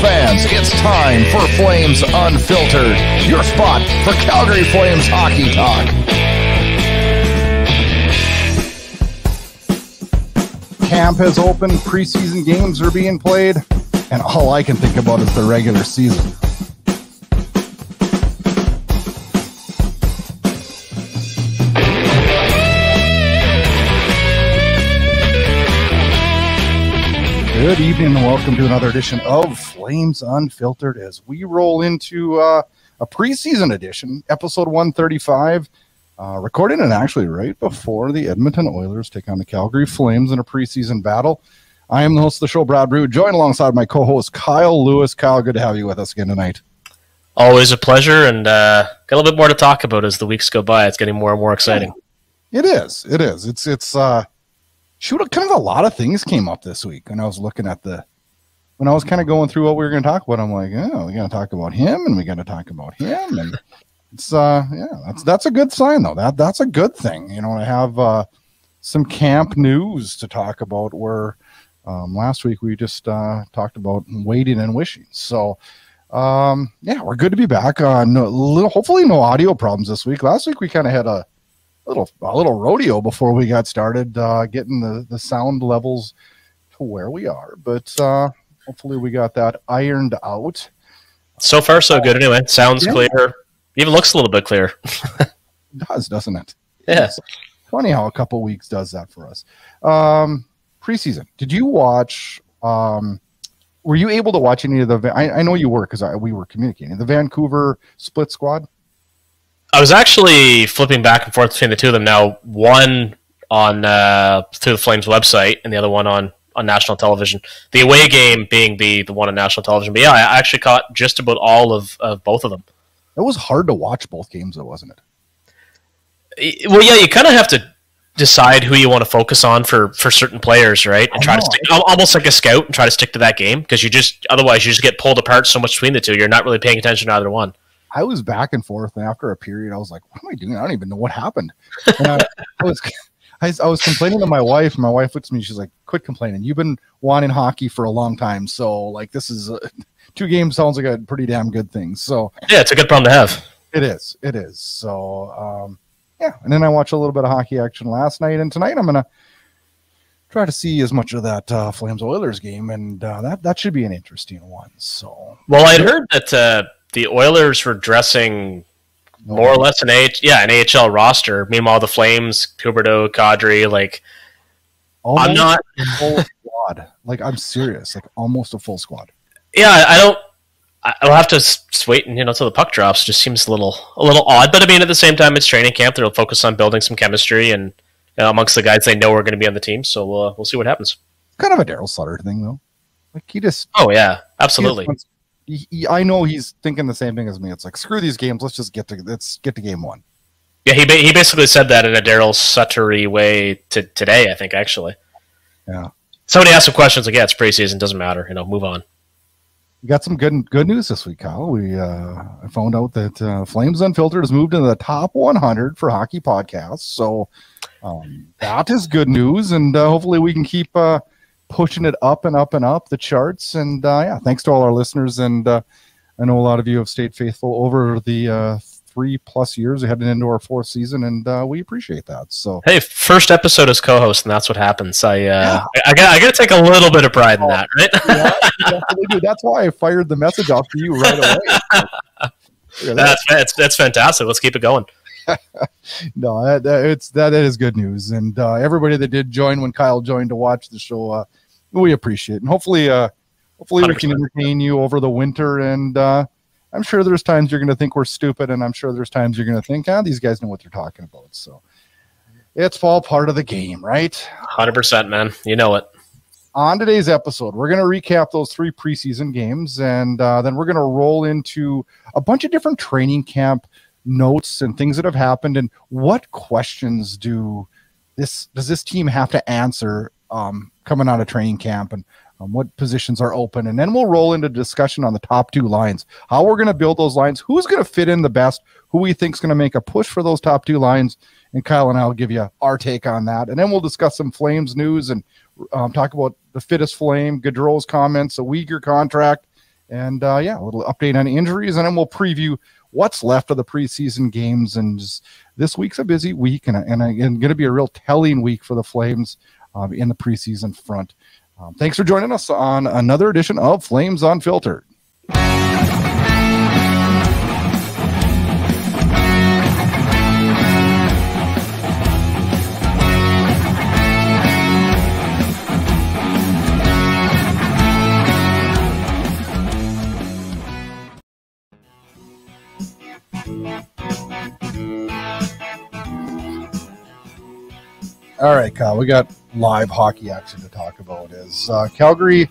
Flames fans, it's time for Flames Unfiltered, your spot for Calgary Flames hockey talk. Camp has opened, preseason games are being played, and all I can think about is the regular season. Good evening and welcome to another edition of Flames Unfiltered as we roll into a preseason edition, episode 135, recorded and actually right before the Edmonton Oilers take on the Calgary Flames in a preseason battle. I am the host of the show, Brad Burud, joined alongside my co-host, Kyle Lewis. Kyle, good to have you with us again tonight. Always a pleasure, and got a little bit more to talk about as the weeks go by. It's getting more and more exciting. It is. It is. Shoot, kind of a lot of things came up this week when I was looking at when I was kind of going through what we were going to talk about. I'm like, oh, we got to talk about him, and we got to talk about him, and it's that's a good sign though. That's a good thing, you know. I have some camp news to talk about. Where last week we just talked about waiting and wishing. So yeah, we're good to be back. Hopefully no audio problems this week. Last week we kind of had a little rodeo before we got started, getting the sound levels to where we are, but hopefully we got that ironed out. So far, so good. Anyway, sounds clear. Even looks a little bit clear. It does, doesn't it? Yeah. It's funny how a couple weeks does that for us. Preseason. Did you watch? Were you able to watch any of the? I know you were because we were communicating the Vancouver split squad. I was actually flipping back and forth between the two of them now, one on through the Flames website and the other one on national television, the away game being the one on national television. But yeah, I actually caught just about all of both of them. It was hard to watch both games, though, wasn't it? Well, yeah, you kind of have to decide who you want to focus on for certain players, right? And to stick, almost like a scout, and try to stick to that game, because otherwise you just get pulled apart so much between the two. You're not really paying attention to either one. I was back and forth, and after a period, I was like, "What am I doing? I don't even know what happened." And I was complaining to my wife. My wife looks at me, she's like, "Quit complaining. You've been wanting hockey for a long time, so like this is two games sounds like a pretty damn good thing." So yeah, it's a good problem to have. It is. It is. So yeah, and then I watched a little bit of hockey action last night, and tonight I'm gonna try to see as much of that Flames Oilers game, and that should be an interesting one. So well, I heard that. The Oilers were dressing more or less an AHL roster. Meanwhile, the Flames, Huberdeau, Kadri, like almost a full squad. Like I'm serious, like almost a full squad. Yeah, I'll have to wait and until the puck drops. It just seems a little odd, but I mean at the same time it's training camp. They'll focus on building some chemistry and amongst the guys they know are going to be on the team. So we'll see what happens. Kind of a Daryl Sutter thing though. Like he just oh yeah, absolutely. I know he's thinking the same thing as me. It's like screw these games. Let's get to game one. Yeah, he basically said that in a Daryl Sutter-y way today. I think actually. Yeah. Somebody asked some questions. Like, yeah, it's preseason. Doesn't matter. You know, move on. We got some good news this week, Kyle. We found out that Flames Unfiltered has moved into the top 100 for hockey podcasts. So that is good news, and hopefully we can keep. Pushing it up and up and up the charts, and yeah, thanks to all our listeners, and I know a lot of you have stayed faithful over the 3+ years heading into our 4th season, and we appreciate that. So hey, first episode as co-host, and that's what happens. Yeah. I gotta take a little bit of pride in that, right? Yeah, yeah, that's why I fired the message off to you right away. Yeah, that's fantastic. Let's keep it going. No, that is good news, and everybody that did join when Kyle joined to watch the show, we appreciate it. And hopefully we can entertain you over the winter. And I'm sure there's times you're going to think we're stupid, and I'm sure there's times you're going to think, these guys know what they're talking about. So it's all part of the game, right? 100%, man. You know it. On today's episode, we're going to recap those 3 preseason games, and then we're going to roll into a bunch of different training camp notes and things that have happened, and what questions does this team have to answer coming out of training camp, and what positions are open. And then we'll roll into discussion on the top 2 lines, how we're going to build those lines, who's going to fit in the best, who we think is going to make a push for those top 2 lines. And Kyle and I will give you our take on that, and then we'll discuss some Flames news and talk about the fittest Flame, Gaudreau's comments, a Weegar contract, And yeah, a little update on injuries, and then we'll preview what's left of the preseason games. And just, this week's a busy week, and going to be a real telling week for the Flames in the preseason front. Thanks for joining us on another edition of Flames Unfiltered. All right, Kyle, we got live hockey action to talk about. Is Calgary,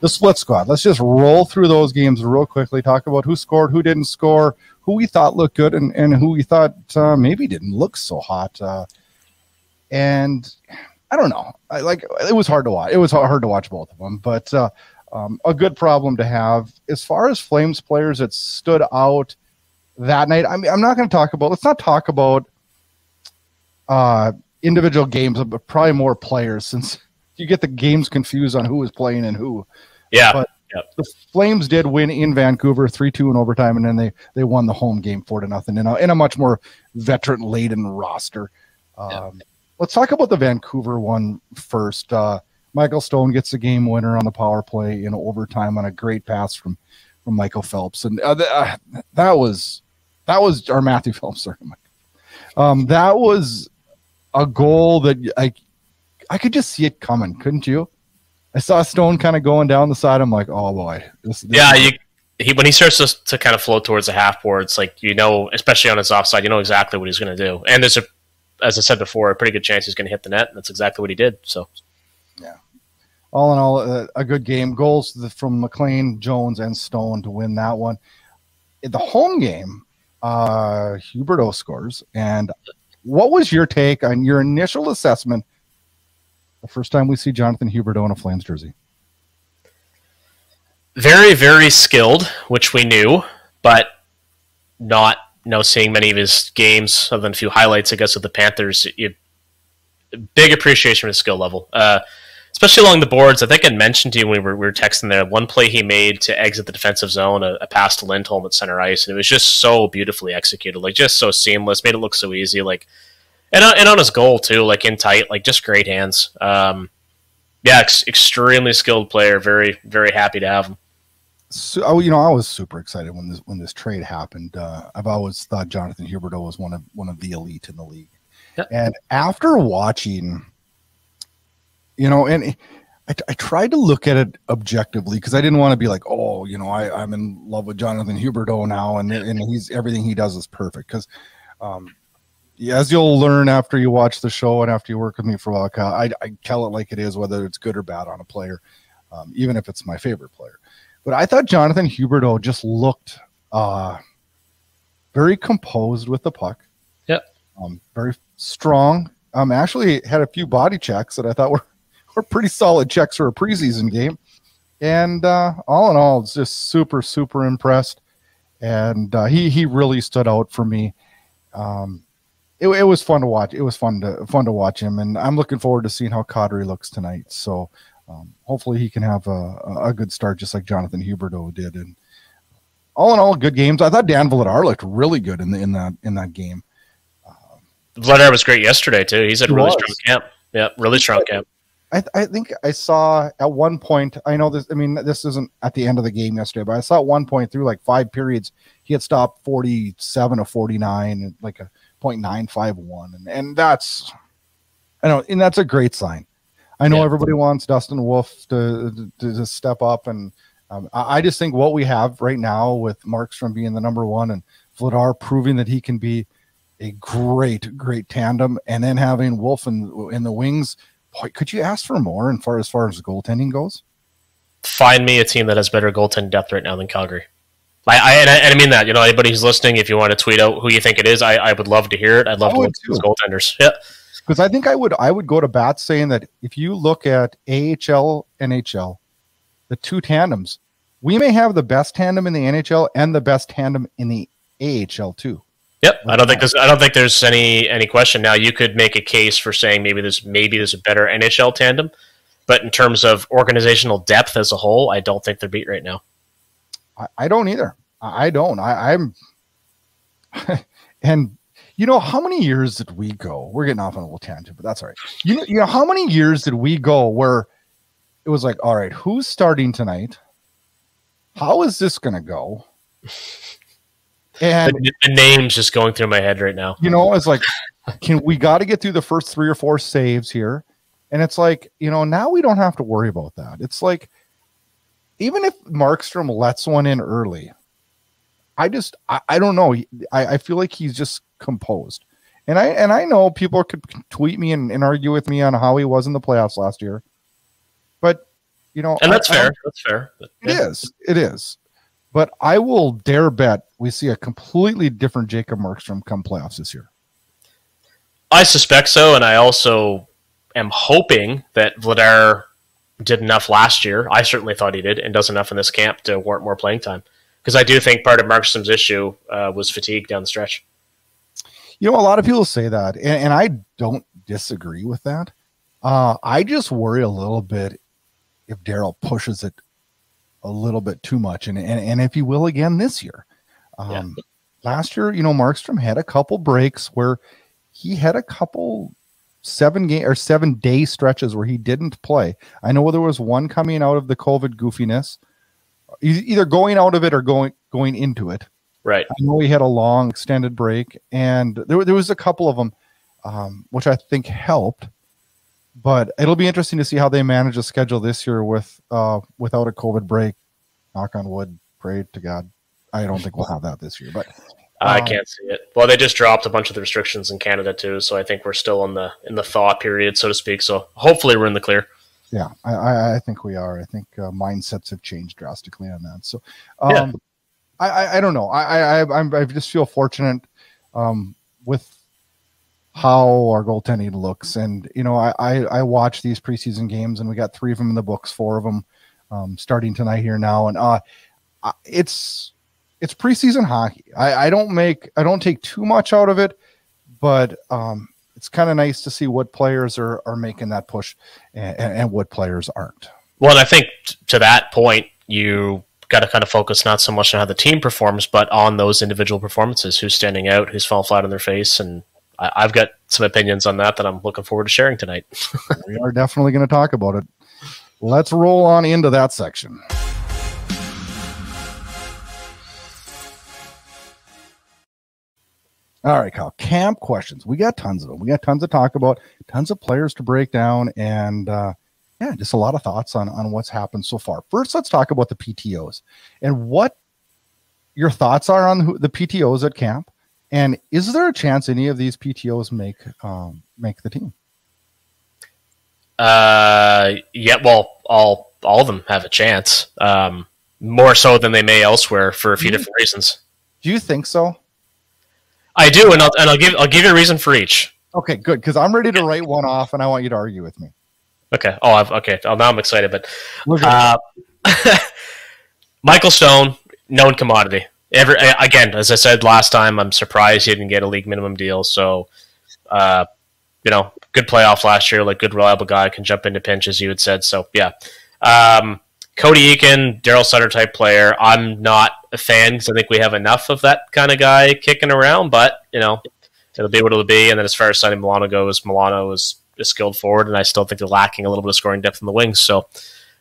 the split squad. Let's just roll through those games real quickly, talk about who scored, who didn't score, who we thought looked good, and who we thought maybe didn't look so hot. And I don't know. It was hard to watch. It was hard to watch both of them, but a good problem to have. As far as Flames players that stood out that night, I mean, I'm not going to talk about – let's not talk about individual games, but probably more players, since you get the games confused on who was playing and who. Yeah. But the Flames did win in Vancouver 3-2 in overtime, and then they won the home game 4-0 in a much more veteran-laden roster. Let's talk about the Vancouver one first. Michael Stone gets the game winner on the power play in overtime on a great pass from Michael Phelps. And that was our Matthew Phillips. Sorry, Mike. That was a goal that I could just see it coming, couldn't you? I saw Stone kind of going down the side. I'm like, oh boy. This yeah, when he starts to kind of float towards the half board, it's like, you know, especially on his offside, you know exactly what he's going to do. And there's a, as I said before, a pretty good chance he's going to hit the net. And that's exactly what he did. So, yeah. All in all, a good game. Goals from McLean, Jones, and Stone to win that one. In the home game, Huberdeau scores. And what was your take on your initial assessment the first time we see Jonathan Huberdeau in a Flames jersey? Very, very skilled, which we knew, but not seeing many of his games other than a few highlights, I guess, of the Panthers. Big appreciation for his skill level, especially along the boards. I think I mentioned to you when we were texting there, one play he made to exit the defensive zone, a pass to Lindholm at center ice, and it was just so beautifully executed, like just so seamless, made it look so easy, like, and on his goal too, like in tight, like just great hands. Yeah, extremely skilled player. Very, very happy to have him. So, you know, I was super excited when this trade happened. I've always thought Jonathan Huberdeau was one of the elite in the league, yeah. And after watching. You know, and I tried to look at it objectively because I didn't want to be like, oh, you know, I'm in love with Jonathan Huberdeau now, and he's everything he does is perfect. Because, as you'll learn after you watch the show and after you work with me for a while, Kyle, I tell it like it is, whether it's good or bad on a player, even if it's my favorite player. But I thought Jonathan Huberdeau just looked very composed with the puck. Yep. Very strong. Actually had a few body checks that I thought were pretty solid checks for a preseason game. And all in all, it's just super, super impressed. And he really stood out for me. It was fun to watch. It was fun to watch him. And I'm looking forward to seeing how Kadri looks tonight. So hopefully he can have a good start just like Jonathan Huberdeau did. And all in all, good games. I thought Dan Vladar looked really good in that game. Vladar was great yesterday too. He's at really strong camp. Yeah, really strong camp. I think I saw at one point, I know this, I mean, this isn't at the end of the game yesterday, but I saw at one point through like 5 periods, he had stopped 47 of 49, like a .951. And that's, I know, and that's a great sign. I know everybody wants Dustin Wolf to step up. And I just think what we have right now with Markstrom being the #1 and Vladar proving that he can be a great, great tandem, and then having Wolf in the wings. Boy, could you ask for more as far as goaltending goes? Find me a team that has better goaltending depth right now than Calgary. I mean that. You know, anybody who's listening, if you want to tweet out who you think it is, I would love to hear it. I'd love to look at those goaltenders. Yeah, because I think I would go to bat saying that if you look at AHL, NHL, the two tandems, we may have the best tandem in the NHL and the best tandem in the AHL too. Yep, I don't think there's any question. Now you could make a case for saying maybe there's a better NHL tandem, but in terms of organizational depth as a whole, I don't think they're beat right now. I don't either. I don't. I'm and you know how many years did we go? We're getting off on a little tangent, but that's all right. You know how many years did we go where it was like, all right, who's starting tonight? How is this going to go? And the name's just going through my head right now. You know, it's like, we got to get through the first 3 or 4 saves here. And it's like, you know, now we don't have to worry about that. It's like, even if Markstrom lets one in early, I don't know. I feel like he's just composed. And I know people could tweet me and argue with me on how he was in the playoffs last year. But, you know. And that's fair. That's fair. It is. But I will dare bet we see a completely different Jacob Markstrom come playoffs this year. I suspect so. And I also am hoping that Vladar did enough last year. I certainly thought he did, and does enough in this camp to warrant more playing time. Because I do think part of Markstrom's issue was fatigue down the stretch. You know, a lot of people say that, and I don't disagree with that. I just worry a little bit if Daryl pushes it a little bit too much, and if he will again this year. Last year, you know, Markstrom had a couple breaks where he had a couple 7-day stretches where he didn't play. I know there was one coming out of the COVID goofiness, either going out of it or going into it. Right. I know he had a long extended break, and there was a couple of them, which I think helped. But it'll be interesting to see how they manage a schedule this year with without a COVID break. Knock on wood, pray to God. I don't think we'll have that this year, but I can't see it. Well, they just dropped a bunch of the restrictions in Canada too, so I think we're still in the thaw period, so to speak. So hopefully we're in the clear. Yeah, I think we are. I think mindsets have changed drastically on that. So yeah. I don't know. I just feel fortunate with how our goaltending looks, and you know, I watch these preseason games, and we got 3 of them in the books, 4 of them starting tonight here now, and it's preseason hockey. I don't take too much out of it, but it's kind of nice to see what players are making that push and what players aren't. Well, and I think to that point, you got to kind of focus not so much on how the team performs, but on those individual performances, who's standing out, who's falling flat on their face, and I've got some opinions on that I'm looking forward to sharing tonight. We are definitely going to talk about it. Let's roll on into that section. All right, Kyle, camp questions. We got tons of them. We got tons to talk about, tons of players to break down, and yeah, just a lot of thoughts on what's happened so far. First, let's talk about the PTOs and what your thoughts are on the PTOs at camp. And is there a chance any of these PTOs make the team? Yeah, well, all of them have a chance, more so than they may elsewhere for a few different reasons. Do you think so? I do, and I'll give you a reason for each. Okay, good, because I'm ready to write one off, and I want you to argue with me. Okay. Oh, okay. Now I'm excited, but Michael Stone, known commodity. Again, as I said last time, I'm surprised he didn't get a league minimum deal. So, you know, good playoff last year, like good reliable guy, can jump into pinches, you had said. So, yeah. Cody Eakin, Daryl Sutter type player. I'm not a fan because I think we have enough of that kind of guy kicking around, but, you know, it'll be what it'll be. And then as far as Sonny Milano goes, Milano is a skilled forward, and I still think they're lacking a little bit of scoring depth in the wings. So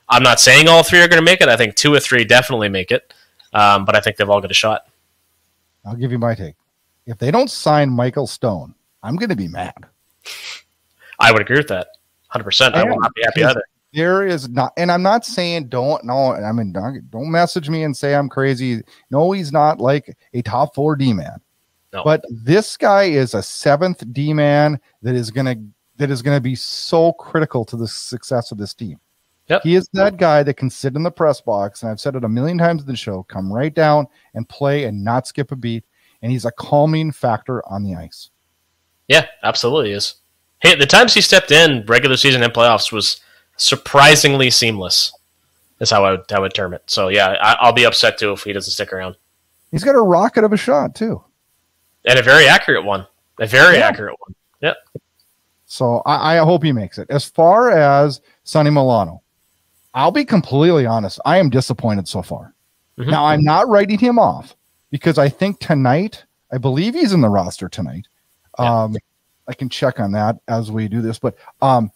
I'm not saying all 3 are going to make it. I think 2 or 3 definitely make it. But I think they've all got a shot. I'll give you my take. If they don't sign Michael Stone, I'm going to be mad. I would agree with that 100%. I will not be happy either. There is not, and I'm not saying don't message me and say I'm crazy. No, he's not like a top 4 D-man. No. But this guy is a 7th D-man that is going to be so critical to the success of this team. Yep. He is that guy that can sit in the press box, and I've said it a million times in the show, come right down and play and not skip a beat, and he's a calming factor on the ice. Yeah, absolutely is. Hey, the times he stepped in, regular season and playoffs, was surprisingly seamless, is how I would term it. So, yeah, I'll be upset, too, if he doesn't stick around. He's got a rocket of a shot, too. And a very accurate one. A very accurate one. Yep. So I hope he makes it. As far as Sonny Milano, I'll be completely honest. I am disappointed so far. Mm-hmm. Now, I'm not writing him off because I think tonight, I believe he's in the roster tonight. Yeah. I can check on that as we do this, but I'm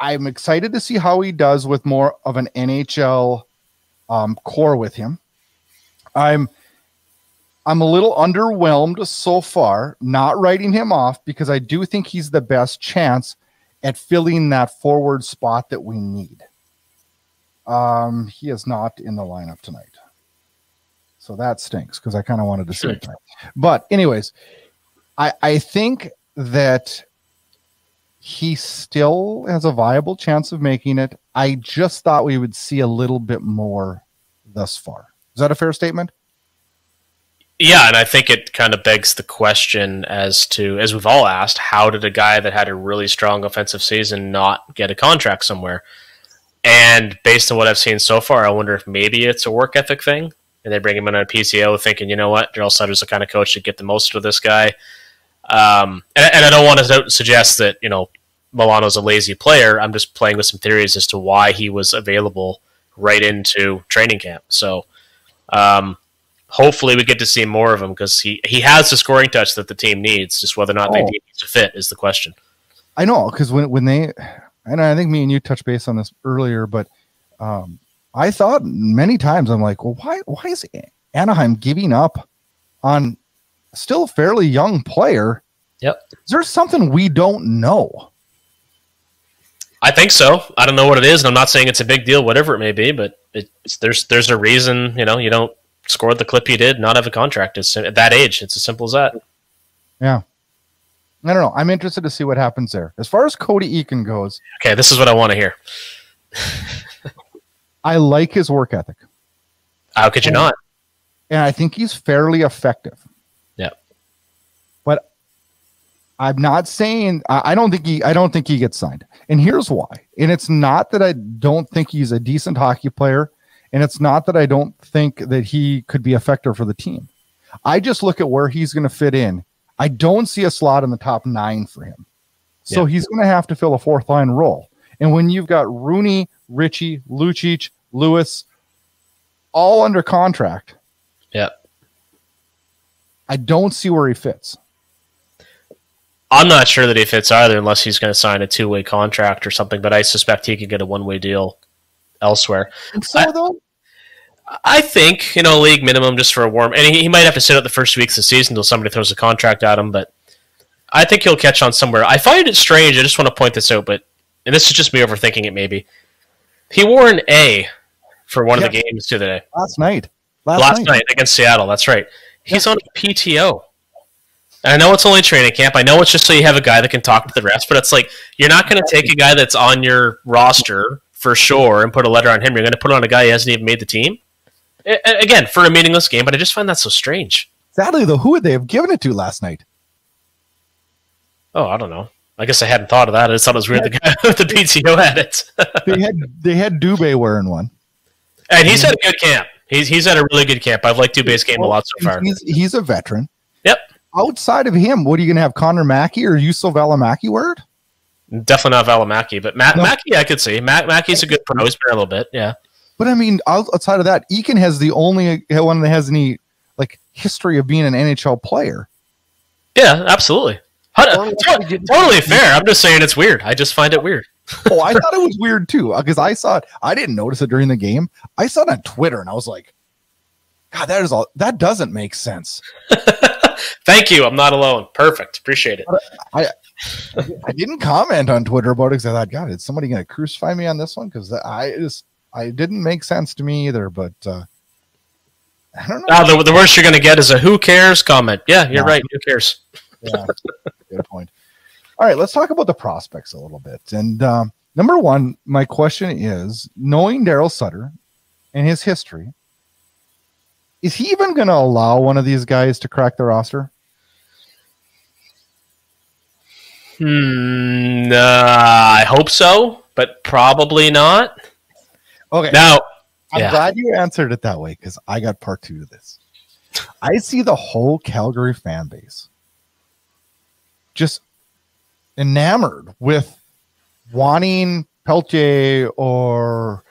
excited to see how he does with more of an NHL core with him. I'm a little underwhelmed so far, not writing him off because I do think he's the best chance at filling that forward spot that we need. He is not in the lineup tonight. So that stinks because I kind of wanted to say that. But anyways, I think that he still has a viable chance of making it. I just thought we would see a little bit more thus far. Is that a fair statement? Yeah, and I think it kind of begs the question as to, as we've all asked, how did a guy that had a really strong offensive season not get a contract somewhere? And based on what I've seen so far, I wonder if maybe it's a work ethic thing, and they bring him in on a PTO thinking, you know what, Daryl Sutter's the kind of coach to get the most out of this guy. And I don't want to suggest that, you know, Milano's a lazy player. I'm just playing with some theories as to why he was available right into training camp. So, hopefully we get to see more of him because he has the scoring touch that the team needs. Just whether or not they need to fit is the question. I know, because when they, and I think me and you touched base on this earlier, but I thought many times, I'm like, well, why is Anaheim giving up on still a fairly young player? Yep. Is there something we don't know? I think so. I don't know what it is, and I'm not saying it's a big deal, whatever it may be, but there's a reason, you know, you don't scored the clip he did, not have a contract at that age. It's as simple as that. Yeah. I don't know. I'm interested to see what happens there. As far as Cody Eakin goes. Okay, this is what I want to hear. I like his work ethic. How could you not? And I think he's fairly effective. Yeah. But I'm not saying I don't think he gets signed. And here's why. And it's not that I don't think he's a decent hockey player. And it's not that I don't think that he could be effective for the team. I just look at where he's going to fit in. I don't see a slot in the top 9 for him. So he's going to have to fill a fourth-line role. And when you've got Rooney, Richie, Lucic, Lewis, all under contract, I don't see where he fits. I'm not sure that he fits either unless he's going to sign a 2-way contract or something, but I suspect he could get a 1-way deal elsewhere. And so, though, I think, you know, league minimum just for a warm, and he might have to sit out the first weeks of the season until somebody throws a contract at him, but I think he'll catch on somewhere. I find it strange, I just want to point this out, but, and this is just me overthinking it maybe, he wore an A for one of the games today. Last night against Seattle, that's right. He's on a PTO. And I know it's only training camp. I know it's just so you have a guy that can talk to the refs, but it's like, you're not going to take a guy that's on your roster for sure and put a letter on him. You're going to put on a guy who hasn't even made the team. Again, for a meaningless game, but I just find that so strange. Sadly, though, who would they have given it to last night? Oh, I don't know. I guess I hadn't thought of that. I just thought it was weird the guy with the PTO had it. they had Dubé wearing one. And he's had a good camp. He's had a really good camp. I've liked Dubé's game a lot so far. He's a veteran. Yep. Outside of him, what are you going to have, Connor Mackey or Juuso Välimäki wear it? Definitely not Välimäki, but Mackey I could see. Mackey's a good pro. He's been a little bit, yeah. But, I mean, outside of that, Eakin has the only one that has any, like, history of being an NHL player. Yeah, absolutely. Totally fair. I'm just saying it's weird. I just find it weird. Oh, I thought it was weird, too, because I saw it. I didn't notice it during the game. I saw it on Twitter, and I was like, God, that doesn't make sense. Thank you. I'm not alone. Perfect. Appreciate it. I didn't comment on Twitter about it because I thought, God, is somebody going to crucify me on this one? Because I didn't make sense to me either, but I don't know. Oh, the worst you're going to get is a who cares comment. Yeah, you're right. Who cares? Yeah, good point. All right, let's talk about the prospects a little bit. And number one, my question is, knowing Daryl Sutter and his history, is he even going to allow one of these guys to crack the roster? I hope so, but probably not. Okay. Now, I'm glad you answered it that way because I got part 2 to this. I see the whole Calgary fan base just enamored with wanting Pelletier or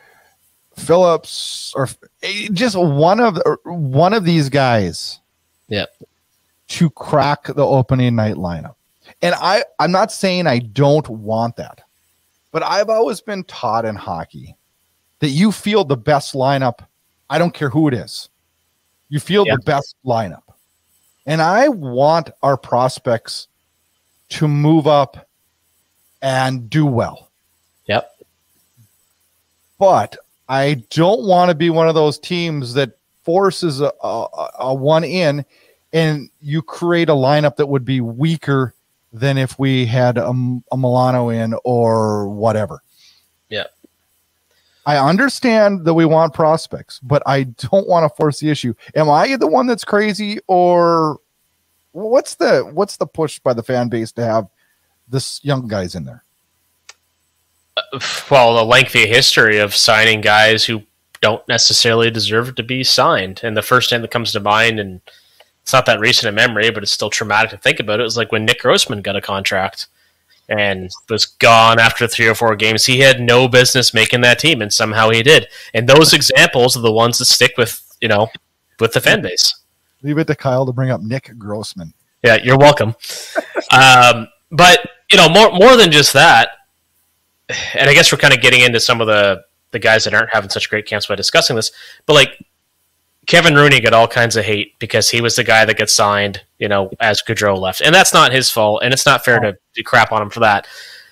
Phillips, or just one of these guys, yeah, to crack the opening night lineup. And I'm not saying I don't want that, but I've always been taught in hockey that you field the best lineup. I don't care who it is. You field the best lineup. And I want our prospects to move up and do well. Yep. But I don't want to be one of those teams that forces a one in, and you create a lineup that would be weaker than if we had a Milano in or whatever. Yeah. I understand that we want prospects, but I don't want to force the issue. Am I the one that's crazy, or what's the push by the fan base to have this young guys in there? Well, a lengthy history of signing guys who don't necessarily deserve to be signed. And the first name that comes to mind, and it's not that recent in memory, but it's still traumatic to think about it, was like when Nick Grossman got a contract and was gone after 3 or 4 games. He had no business making that team, and somehow he did. And those examples are the ones that stick with, you know, with the fan base. Leave it to Kyle to bring up Nick Grossman. Yeah, you're welcome. But, you know, more than just that, and I guess we're kind of getting into some of the guys that aren't having such great camps by discussing this, but, like, Kevin Rooney got all kinds of hate because he was the guy that got signed, you know, as Gaudreau left. And that's not his fault, and it's not fair to crap on him for that.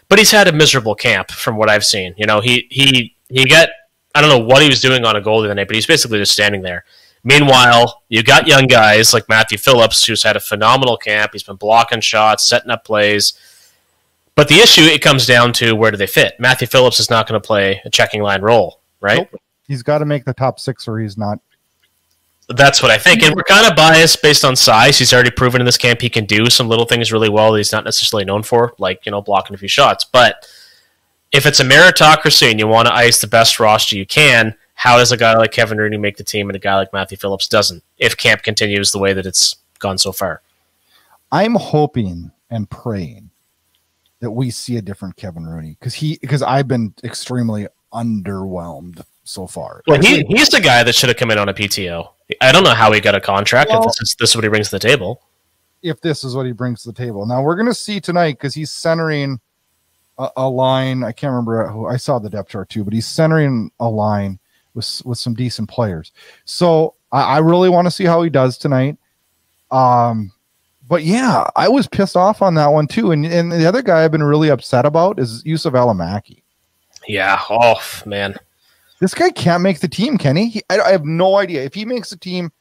But he's had a miserable camp from what I've seen. You know, he got, I don't know what he was doing on a goal the other night, but he's basically just standing there. Meanwhile, you got young guys like Matthew Phillips, who's had a phenomenal camp. He's been blocking shots, setting up plays. But the issue, it comes down to where do they fit? Matthew Phillips is not going to play a checking line role, right? Nope. He's got to make the top 6 or he's not. That's what I think. And we're kind of biased based on size. He's already proven in this camp he can do some little things really well that he's not necessarily known for, like, you know, blocking a few shots. But if it's a meritocracy and you want to ice the best roster you can, how does a guy like Kevin Rooney make the team and a guy like Matthew Phillips doesn't, if camp continues the way that it's gone so far? I'm hoping and praying that we see a different Kevin Rooney, because I've been extremely underwhelmed so far. Well, he's the guy that should have come in on a PTO. I don't know how he got a contract. Well, if this is what he brings to the table. If this is what he brings to the table. Now we're going to see tonight, because he's centering a line. I can't remember who. I saw the depth chart too, but he's centering a line with some decent players. So I really want to see how he does tonight. But yeah, I was pissed off on that one too. And the other guy I've been really upset about is Juuso Välimäki. Yeah. Oh man. This guy can't make the team, can he? I have no idea. If he makes the team,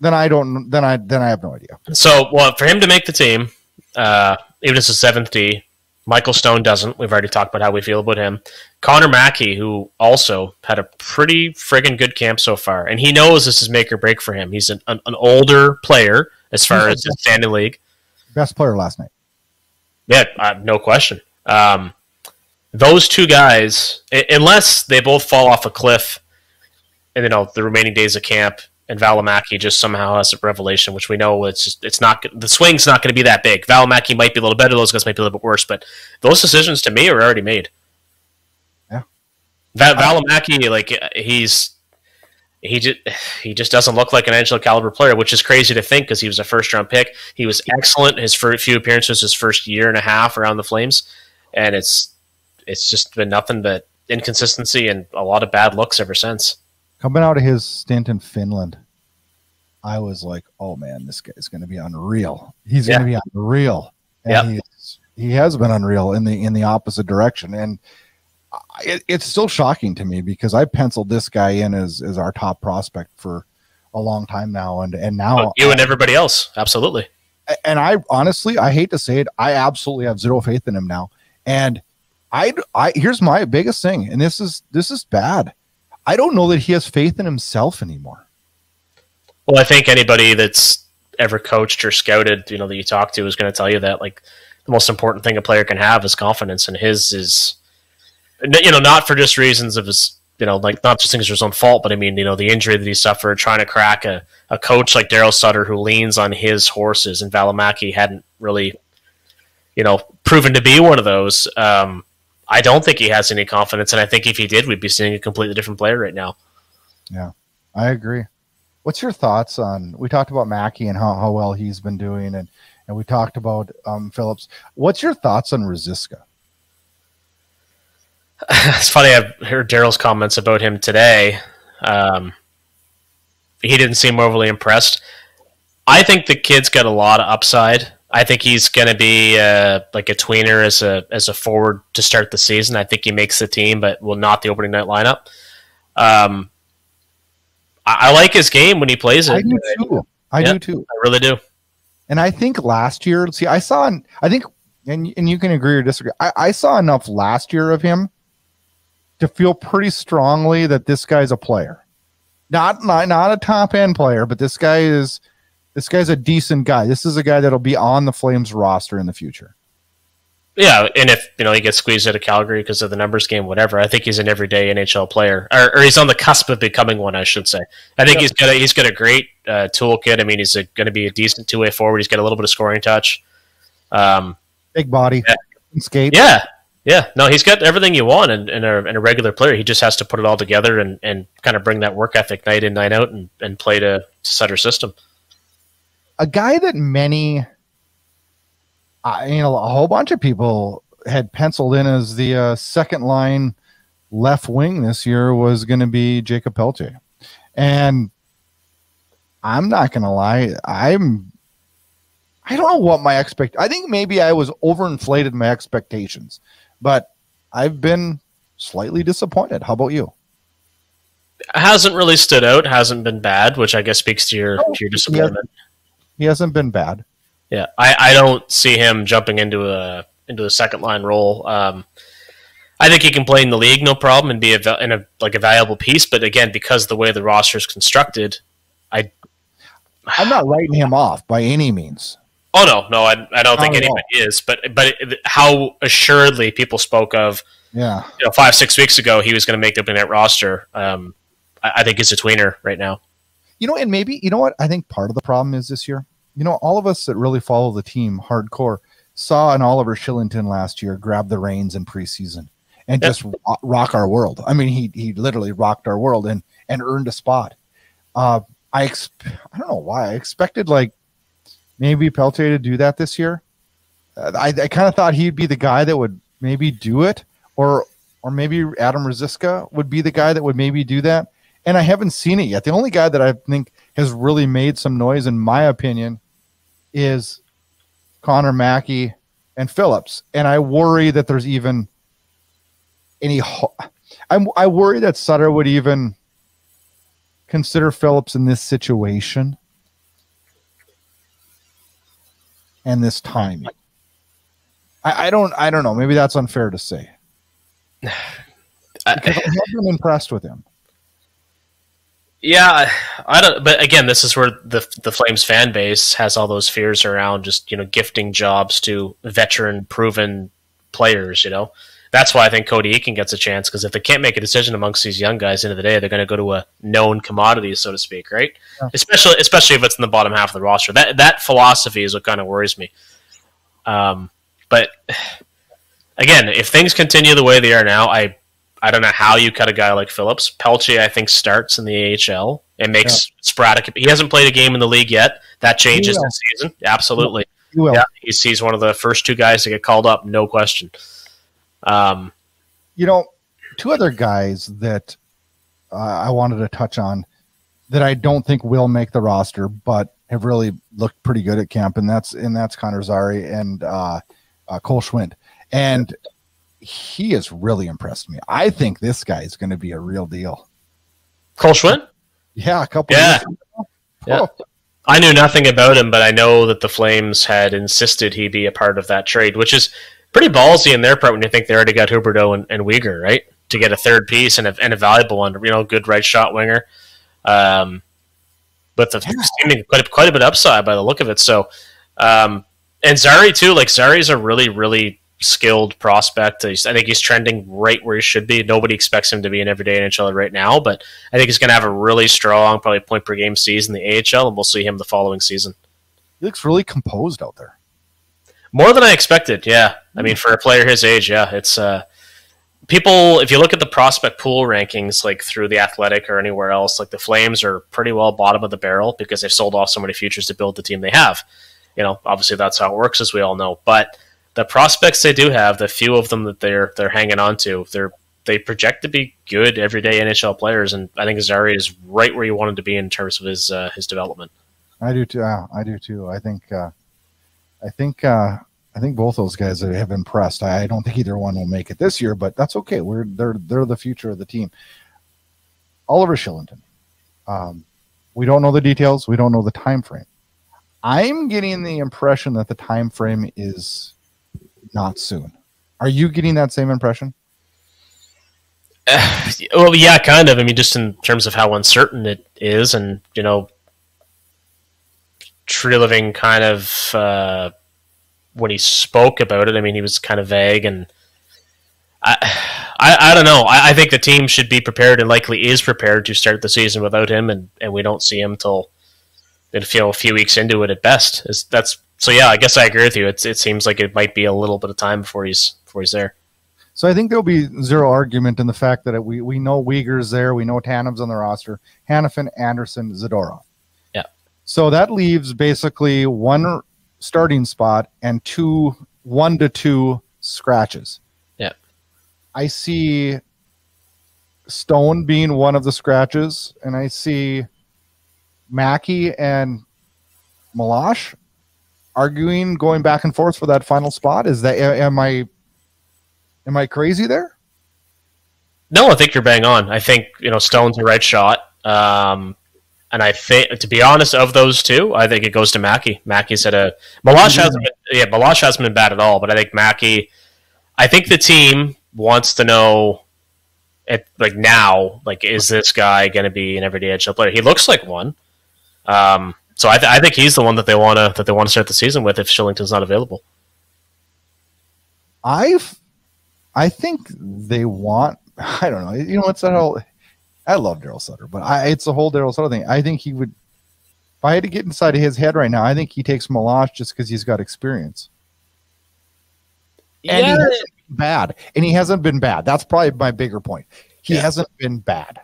then I don't. Then I have no idea. So, well, for him to make the team, even as a 7th D, Michael Stone doesn't. We've already talked about how we feel about him. Connor Mackey, who also had a pretty friggin' good camp so far, and he knows this is make or break for him. He's an older player as far as his standing league. Best player last night. Yeah, no question. Those two guys, unless they both fall off a cliff, and you know the remaining days of camp, and Välimäki just somehow has a revelation, which we know it's not, the swing's not going to be that big. Välimäki might be a little better; those guys might be a little bit worse. But those decisions, to me, are already made. Yeah, Välimäki, like he just doesn't look like an NHL caliber player, which is crazy to think because he was a first-round pick. He was excellent his few appearances, his first year and a half around the Flames, and it's just been nothing but inconsistency and a lot of bad looks ever since. Coming out of his stint in Finland, I was like, oh man, this guy's going to be unreal. He's going to be unreal. And he has been unreal in the opposite direction. And it's still shocking to me because I penciled this guy in as our top prospect for a long time now. And now you and everybody else. Absolutely. And I honestly, I hate to say it, I absolutely have zero faith in him now. And here's my biggest thing, and this is bad. I don't know that he has faith in himself anymore. Well, I think anybody that's ever coached or scouted, you know, that you talk to is going to tell you that, like, the most important thing a player can have is confidence, and his is, you know, not for just reasons of his, you know, like not just things are his own fault, but I mean, you know, the injury that he suffered, trying to crack a coach like Daryl Sutter who leans on his horses, and Välimäki hadn't really, you know, proven to be one of those. I don't think he has any confidence, and I think if he did, we'd be seeing a completely different player right now. Yeah, I agree. What's your thoughts on, we talked about Mackey and how well he's been doing, and we talked about Phillips. What's your thoughts on Ruzicka? It's funny, I heard Daryl's comments about him today. He didn't seem overly impressed. I think the kid's got a lot of upside. I think he's going to be like a tweener as a forward to start the season. I think he makes the team, but will not the opening night lineup. I like his game when he plays it. I do too. I do too. I really do. And I think last year, see, I saw, I think, and you can agree or disagree. I saw enough last year of him to feel pretty strongly that this guy's a player, not a top end player, but this guy is. This guy's a decent guy. This is a guy that'll be on the Flames roster in the future. Yeah, and if he gets squeezed out of Calgary because of the numbers game, whatever, I think he's an everyday NHL player, or he's on the cusp of becoming one, I should say. I think he's got a great toolkit. I mean, he's going to be a decent two-way forward. He's got a little bit of scoring touch, big body, skate. Yeah. No, he's got everything you want in a regular player. He just has to put it all together and kind of bring that work ethic night in, night out, and play to Sutter's system. A guy that many, a whole bunch of people had penciled in as the second line left wing this year was going to be Jakob Pelletier. And I'm not going to lie. I don't know what my I think maybe I was overinflated my expectations, but I've been slightly disappointed. How about you? Hasn't really stood out. Hasn't been bad, which I guess speaks to your disappointment. Yeah. He hasn't been bad. Yeah, I don't see him jumping into a second line role. I think he can play in the league, no problem, and be a valuable piece. But again, because of the way the roster is constructed, I'm not writing him off by any means. Oh no, I don't think anybody is. But how assuredly people spoke of, 5-6 weeks ago, he was going to make the opening night roster. I think he's a tweener right now. And maybe, what I think part of the problem is this year, all of us that really follow the team hardcore saw an Oliver Shillington last year grab the reins in preseason and just rock our world. I mean, he literally rocked our world and earned a spot. I don't know why. I expected maybe Pelletier to do that this year. I kind of thought he'd be the guy that would maybe do it, or maybe Adam Ruzicka would be the guy that would maybe do that. And I haven't seen it yet. The only guy that I think has really made some noise, in my opinion, is Connor Mackey and Phillips. And I worry that there's even any – I worry that Sutter would even consider Phillips in this situation and this timing. I don't know. Maybe that's unfair to say. Because I haven't been impressed with him. Yeah, I don't. But again, this is where the Flames fan base has all those fears around just gifting jobs to veteran, proven players. That's why I think Cody Eakin gets a chance, because if they can't make a decision amongst these young guys, at the end of the day, they're going to go to a known commodity, so to speak, right? Yeah. Especially if it's in the bottom half of the roster. That philosophy is what kind of worries me. But again, if things continue the way they are now, I don't know how you cut a guy like Phillips. Pelletier, I think, starts in the AHL. It makes Spadek. He hasn't played a game in the league yet. That changes this season. Absolutely. He will. Yeah, he's one of the first two guys to get called up, no question. Two other guys that I wanted to touch on that I don't think will make the roster, but have really looked pretty good at camp, and that's Connor Zary and Cole Schwint. And he has really impressed me. I think this guy is going to be a real deal. Cole Schwinn? Yeah, a couple of years ago. Yeah. Oh. I knew nothing about him, but I know that the Flames had insisted he be a part of that trade, which is pretty ballsy in their part when you think they already got Huberdeau and Weegar, right? To get a third piece and a valuable one, good right shot winger. But seeming quite a bit upside by the look of it. So, and Zary too, Zary's a really, really skilled prospect. I think he's trending right where he should be. Nobody expects him to be an everyday NHLer right now, but I think he's going to have a really strong, probably point per game season in the AHL, and we'll see him the following season. He looks really composed out there. More than I expected, yeah. I mean, for a player his age, yeah. It's people, if you look at the prospect pool rankings, like through the Athletic or anywhere else, like the Flames are pretty well bottom of the barrel because they've sold off so many futures to build the team they have. You know, obviously that's how it works, as we all know. But the prospects they do have, the few of them that they're hanging on to, they project to be good everyday NHL players, and I think Zary is right where he wanted to be in terms of his development. I do too. I think both those guys have impressed. I don't think either one will make it this year, but that's okay. They're the future of the team. Oliver Shillington. We don't know the details. We don't know the time frame. I'm getting the impression that the time frame is not soon. Are you getting that same impression? Well, yeah, kind of. I mean, just in terms of how uncertain it is, and you know, Tree Living kind of. When he spoke about it, I mean, he was kind of vague, and I don't know. I think the team should be prepared, and likely is prepared, to start the season without him, and we don't see him till a few weeks into it at best. So yeah, I guess I agree with you. It seems like it might be a little bit of time before he's there. So I think there'll be zero argument in the fact that we know Weegar's there, we know Tanem's on the roster, Hanifin, Anderson, Zadorov. Yeah. So that leaves basically one starting spot and 1 to 2 scratches. Yeah. I see Stone being one of the scratches, and I see Mackey and Milosh arguing, going back and forth for that final spot. Is that, am I crazy there? No, I think you're bang on. I think, you know, Stone's the right shot. And I think, to be honest, of those two, I think it goes to Mackey. Mackey's had a... Milosh hasn't been bad at all, but I think Mackey... I think the team wants to know, is this guy going to be an everyday NHL player? He looks like one. So I think he's the one that they want to start the season with if Shillington's not available. I think they want... I don't know. You know, it's that whole... I love Daryl Sutter, but it's the whole Daryl Sutter thing. I think he would, if I had to get inside of his head right now, I think he takes Milosh just because he's got experience. Yeah. And he hasn't been bad. That's probably my bigger point. He hasn't been bad.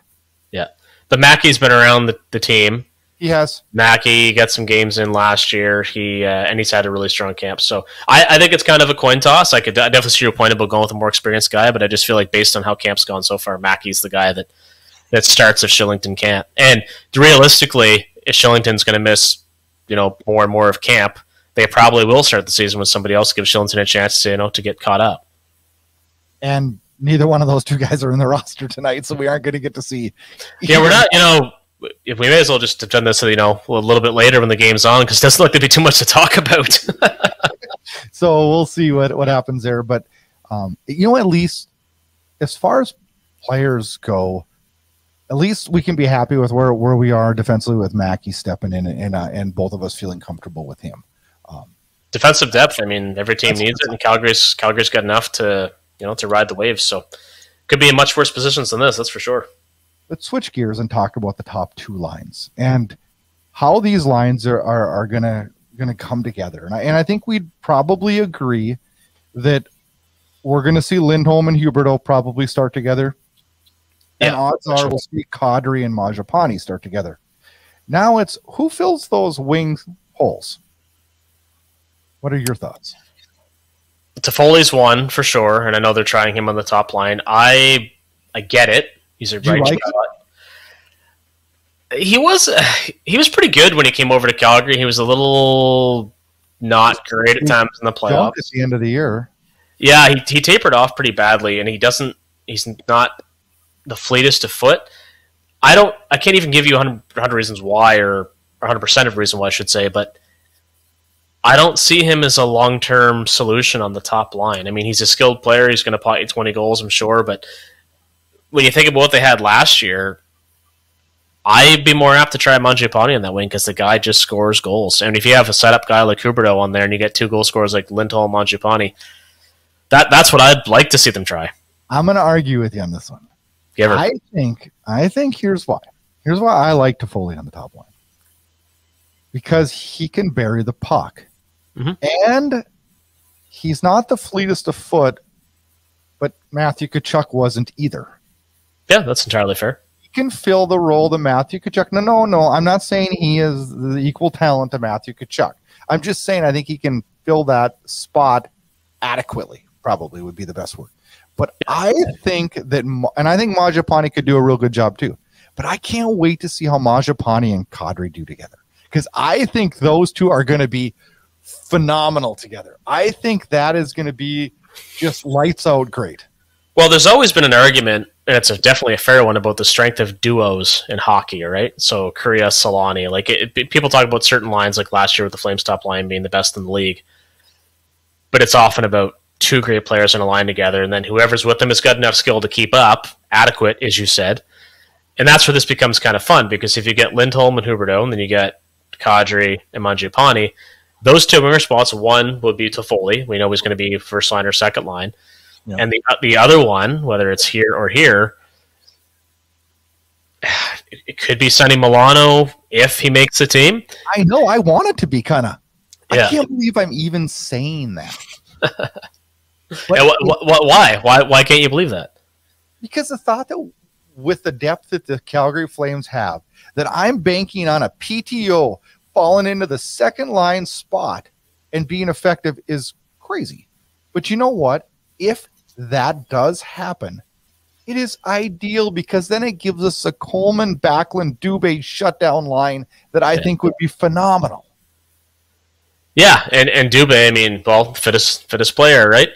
Yeah. The Mackey's been around the team. He has. Mackey got some games in last year. And he's had a really strong camp. So I think it's kind of a coin toss. I definitely see your point about going with a more experienced guy, but I just feel like based on how camp's gone so far, Mackey's the guy that starts if Shillington can't. And realistically, if Shillington's going to miss, you know, more and more of camp, they probably will start the season with somebody else, give Shillington a chance to get caught up. And neither one of those two guys are in the roster tonight, so we aren't going to get to see. Yeah, we're not, you know, if we may as well just have done this, you know, a little bit later when the game's on, because it doesn't look to be too much to talk about. So we'll see what happens there. But, you know, at least as far as players go, at least we can be happy with where we are defensively with Mackey stepping in and both of us feeling comfortable with him. Defensive depth. I mean, every team needs it, and Calgary's got enough to ride the waves. So could be in much worse positions than this. That's for sure. Let's switch gears and talk about the top two lines and how these lines are going to come together. And I think we'd probably agree that we're going to see Lindholm and Huberdeau probably start together. And odds are we'll see Kadri and Mangiapane start together. Now it's who fills those wing holes? What are your thoughts? Toffoli's one for sure, and I know they're trying him on the top line. I get it. He's a right shot. He was pretty good when he came over to Calgary. He was a little not great at times in the playoffs. At the end of the year. Yeah, he tapered off pretty badly, and he's not the fleetest of foot. I can't even give you 100 reasons why, or 100% of reason why I should say, but I don't see him as a long-term solution on the top line. I mean, he's a skilled player. He's going to pot you 20 goals, I'm sure, but when you think about what they had last year, I'd be more apt to try Mangiapane on that wing because the guy just scores goals. And if you have a setup guy like Huberdeau on there and you get two goal scorers like Lindholm and Mangiapane, that's what I'd like to see them try. I'm going to argue with you on this one. I think here's why. Here's why I like Toffoli on the top line. Because he can bury the puck. Mm-hmm. And he's not the fleetest of foot but Matthew Tkachuk wasn't either. Yeah, that's entirely fair. He can fill the role to Matthew Tkachuk. No, I'm not saying he is the equal talent to Matthew Tkachuk. I'm just saying I think he can fill that spot adequately, probably would be the best word. But yeah. I think Mangiapane could do a real good job too. But I can't wait to see how Mangiapane and Kadri do together, because I think those two are going to be phenomenal together. I think that is going to be just lights out great. Well, there's always been an argument, and it's definitely a fair one, about the strength of duos in hockey, right? So Kyrgios, Solani, like people talk about certain lines, like last year with the Flames' top line being the best in the league. But it's often about two great players in a line together, and then whoever's with them has got enough skill to keep up, adequate, as you said. And that's where this becomes kind of fun, because if you get Lindholm and Huberdeau, and then you get Kadri and Mangiapane, those two in response, one would be Toffoli. We know he's going to be first line or second line. Yeah. And the other one, whether it's here or here, it could be Sonny Milano if he makes the team. I know. I want it to be kind of. Yeah. I can't believe I'm even saying that. Why can't you believe that? Because the thought that with the depth that the Calgary Flames have, that I'm banking on a PTO falling into the second line spot and being effective is crazy. But you know what? If that does happen, it is ideal, because then it gives us a Coleman, Backlund, Dubé shutdown line that I think would be phenomenal. Yeah, and Dubé, I mean, well, fittest player, right?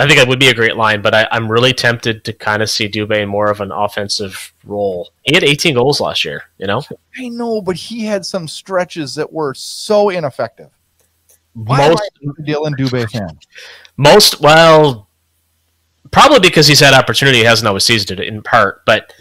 I think that would be a great line, but I'm really tempted to kind of see Dubé in more of an offensive role. He had 18 goals last year, you know? I know, but he had some stretches that were so ineffective. Dillon Dubé fan. Well, probably because he's had opportunity, he hasn't always seized it in part, but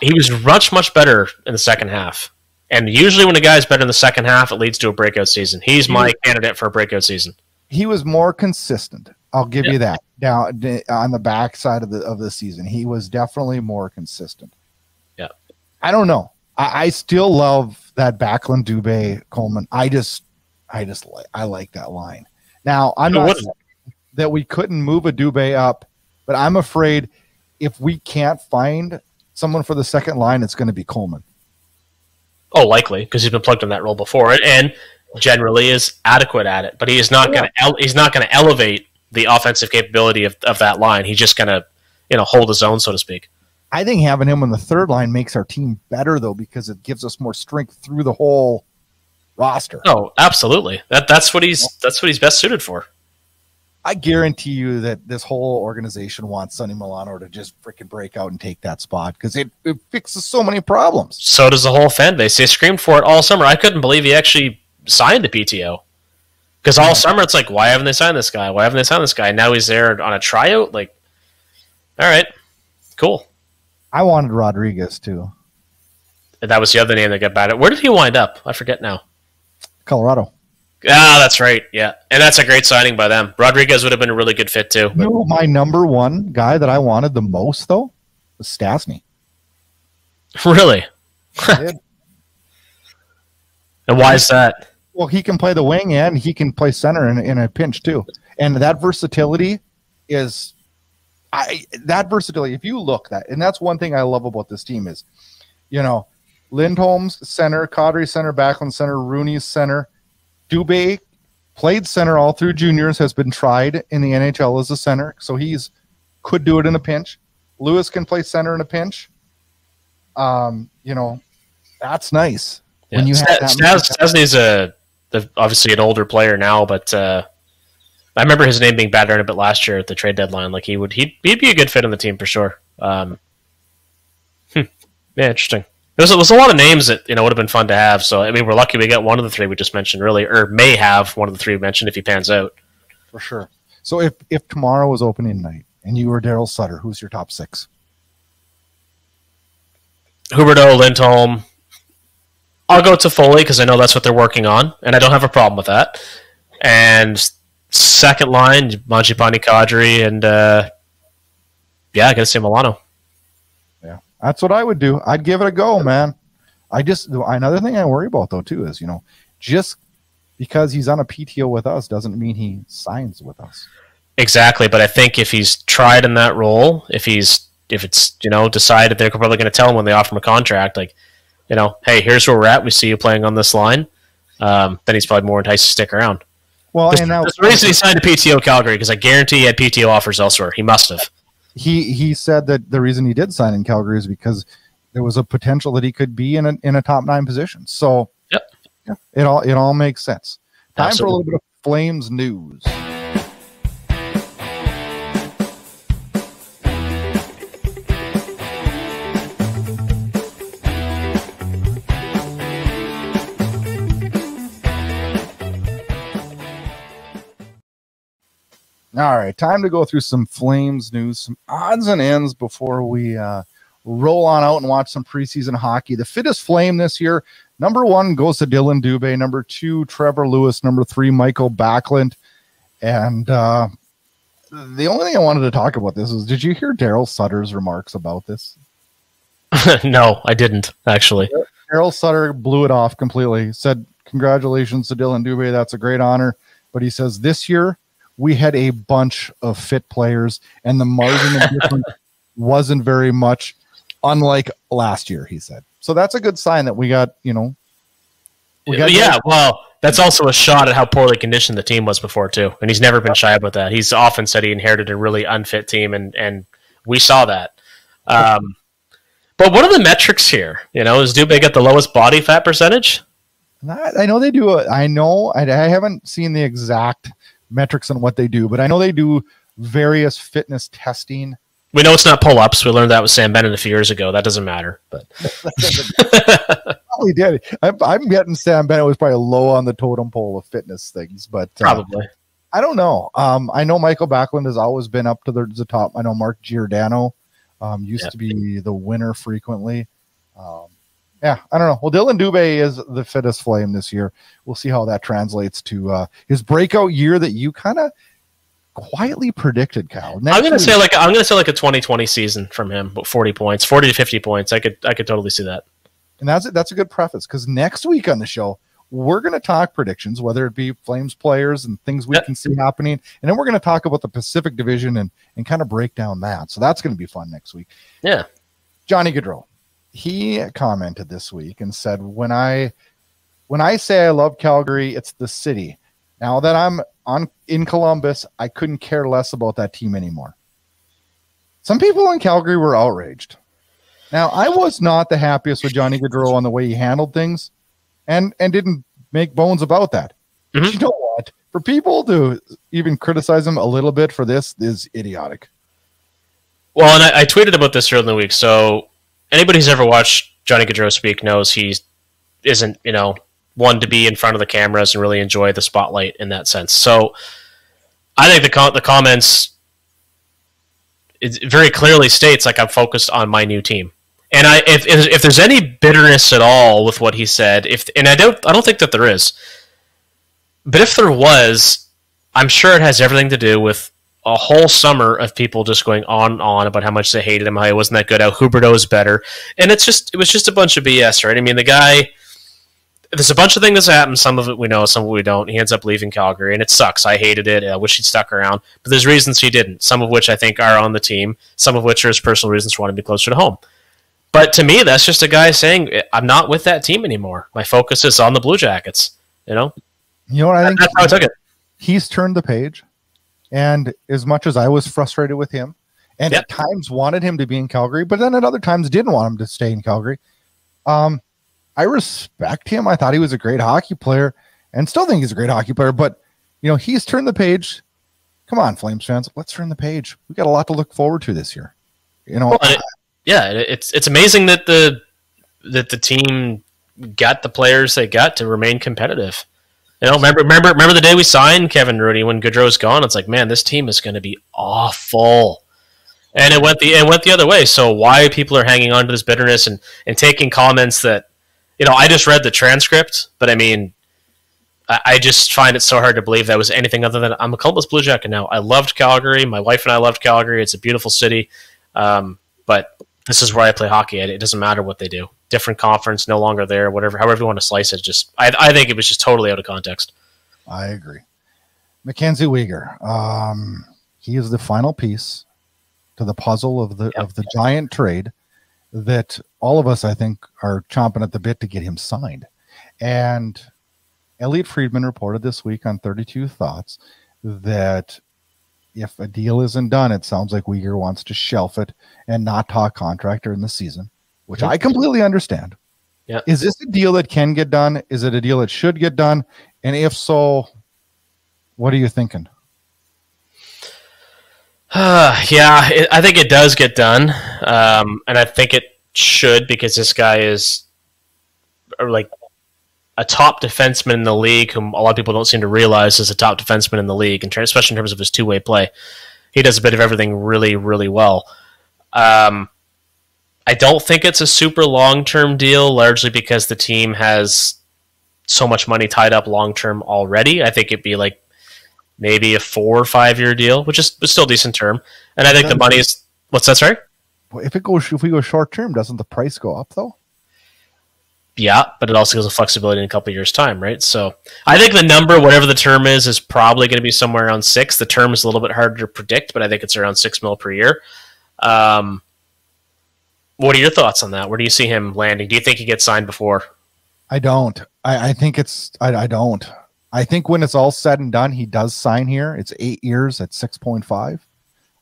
he was much better in the second half. And usually when a guy's better in the second half, it leads to a breakout season. He's my candidate for a breakout season. He was more consistent. I'll give you that. Now on the backside of the season, he was definitely more consistent. Yeah. I don't know. I still love that Backlund, Dubé, Coleman. I like that line. Now, I'm not saying that we couldn't move a Dubé up, but I'm afraid if we can't find someone for the second line, it's going to be Coleman. Oh, likely, because he's been plugged in that role before, and generally is adequate at it. But he is not going to elevate the offensive capability of that line. He's just going to, hold his own, so to speak. I think having him on the third line makes our team better, though, because it gives us more strength through the whole roster. Oh, absolutely. That's what he's best suited for. I guarantee you that this whole organization wants Sonny Milano to just freaking break out and take that spot, because it fixes so many problems. So does the whole fan base. They screamed for it all summer. I couldn't believe he actually signed a PTO, because all summer it's like, why haven't they signed this guy? Why haven't they signed this guy? And now he's there on a tryout. Like, all right, cool. I wanted Rodriguez too. And that was the other name that got batted. Where did he wind up? I forget now. Colorado. Ah, that's right. Yeah. And that's a great signing by them. Rodriguez would have been a really good fit too. You know, my number one guy that I wanted the most though was Stastny. Really? And why is that? Well, he can play the wing and he can play center in a pinch too. And that versatility is if you look that, and that's one thing I love about this team is, Lindholm's center, Kadri center, Backlund center, Rooney's center. Dubé played center all through juniors, has been tried in the NHL as a center, so he's could do it in a pinch. Lewis can play center in a pinch. That's nice. Yeah. When you Stastny's obviously an older player now, but I remember his name being battered a bit last year at the trade deadline. Like he'd be a good fit on the team for sure. Yeah, interesting. There's a lot of names that would have been fun to have. So I mean, we're lucky we got one of the three we just mentioned, really, or may have one of the three we mentioned if he pans out. For sure. So if tomorrow was opening night and you were Daryl Sutter, who's your top six? Huberdeau, Lindholm. I'll go to Foley because I know that's what they're working on, and I don't have a problem with that. And second line, Mangiapane, Kadri, and I gotta say Milano. That's what I would do. I'd give it a go, man. Another thing I worry about though too is, just because he's on a PTO with us doesn't mean he signs with us. Exactly, but I think if he's tried in that role, if it's decided they're probably going to tell him when they offer him a contract, like, hey, here's where we're at. We see you playing on this line. Then he's probably more enticed to stick around. Well, and that was the reason he signed to PTO Calgary, because I guarantee he had PTO offers elsewhere. He must have. He said that the reason he did sign in Calgary is because there was a potential that he could be in a top nine position. So yep. Yeah, it all makes sense. Time Absolutely. For a little bit of Flames news. All right, time to go through some Flames news, some odds and ends before we roll on out and watch some preseason hockey. The fittest Flame this year, number 1 goes to Dillon Dubé, number 2, Trevor Lewis, number 3, Mikael Backlund. And the only thing I wanted to talk about this is, did you hear Daryl Sutter's remarks about this? No, I didn't, actually. Daryl Sutter blew it off completely. Said, congratulations to Dillon Dubé, that's a great honor. But he says, this year, we had a bunch of fit players, and the margin of difference wasn't very much, unlike last year, he said. So that's a good sign that we got, well, that's also a shot at how poorly conditioned the team was before, too. And he's never been shy about that. He's often said he inherited a really unfit team, and we saw that. But what are the metrics here? Is Dubé got the lowest body fat percentage? I know they do. I haven't seen the exact metrics on what they do, but I know they do various fitness testing. We know it's not pull-ups. We learned that with Sam Bennett a few years ago. That doesn't matter, but probably did. I'm getting Sam Bennett was probably low on the totem pole of fitness things, but probably. I don't know. I know Mikael Backlund has always been up to the top. I know Mark Giordano used to be the winner frequently. Yeah, I don't know. Well, Dillon Dubé is the fittest Flame this year. We'll see how that translates to his breakout year that you kind of quietly predicted, Kyle. I'm gonna say like a 2020 season from him, but 40 to 50 points. I could totally see that. And that's a good preface, because next week on the show we're gonna talk predictions, whether it be Flames players and things we can see happening, and then we're gonna talk about the Pacific Division and kind of break down that. So that's gonna be fun next week. Yeah, Johnny Gaudreau. He commented this week and said, when I say I love Calgary, it's the city. Now that I'm in Columbus, I couldn't care less about that team anymore. Some people in Calgary were outraged. Now, I was not the happiest with Johnny Gaudreau on the way he handled things, and didn't make bones about that. Mm-hmm. But you know what? For people to even criticize him a little bit for this is idiotic. Well, and I tweeted about this earlier in the week, so anybody who's ever watched Johnny Gaudreau speak knows he isn't, one to be in front of the cameras and really enjoy the spotlight in that sense. So I think the comments it very clearly states, like, I'm focused on my new team. And if there's any bitterness at all with what he said, I don't think that there is, but if there was, I'm sure it has everything to do with a whole summer of people just going on and on about how much they hated him, how he wasn't that good, how Huberdeau is better. And it was just a bunch of BS, right? I mean, the guy, there's a bunch of things that happen. Some of it we know, some of it we don't. He ends up leaving Calgary, and it sucks. I hated it. I wish he'd stuck around. But there's reasons he didn't, some of which I think are on the team, some of which are his personal reasons for wanting to be closer to home. But to me, that's just a guy saying, I'm not with that team anymore. My focus is on the Blue Jackets, You know what I think? That's how I took it. He's turned the page. And as much as I was frustrated with him, and at times wanted him to be in Calgary, but then at other times didn't want him to stay in Calgary, I respect him. I thought he was a great hockey player, and still think he's a great hockey player. But he's turned the page. Come on, Flames fans, let's turn the page. We got a lot to look forward to this year. It's amazing that the team got the players they got to remain competitive. Remember the day we signed Kevin Rooney when Gaudreau's gone. It's like, man, this team is going to be awful, and it went the other way. So why people are hanging on to this bitterness and taking comments that, I just read the transcript, but I mean, I just find it so hard to believe that was anything other than I'm a Columbus Blue Jacket now. I loved Calgary. My wife and I loved Calgary. It's a beautiful city, but this is where I play hockey. It doesn't matter what they do. Different conference, no longer there, whatever, however you want to slice it. I think it was just totally out of context. I agree. Mackenzie Weegar, He is the final piece to the puzzle of the giant trade that all of us, I think, are chomping at the bit to get him signed. And Elliot Friedman reported this week on 32 Thoughts that if a deal isn't done, it sounds like Weegar wants to shelf it and not talk contract during the season, which I completely understand. Yeah. Is this a deal that can get done? Is it a deal that should get done? And if so, what are you thinking? I think it does get done. And I think it should, because this guy is like a top defenseman in the league whom a lot of people don't seem to realize is a top defenseman in the league, and especially in terms of his two-way play. He does a bit of everything really, really well. I don't think it's a super long-term deal, largely because the team has so much money tied up long-term already. I think it'd be like maybe a 4 or 5 year deal, which is still a decent term. And I think the money is... What's that, sorry? If we go short-term, doesn't the price go up, though? Yeah, but it also gives a flexibility in a couple of years' time, right? So I think the number, whatever the term is probably going to be somewhere around 6. The term is a little bit harder to predict, but I think it's around $6 million per year. What are your thoughts on that? Where do you see him landing? Do you think he gets signed before? I don't. I think I think when it's all said and done, he does sign here. It's 8 years at 6.5.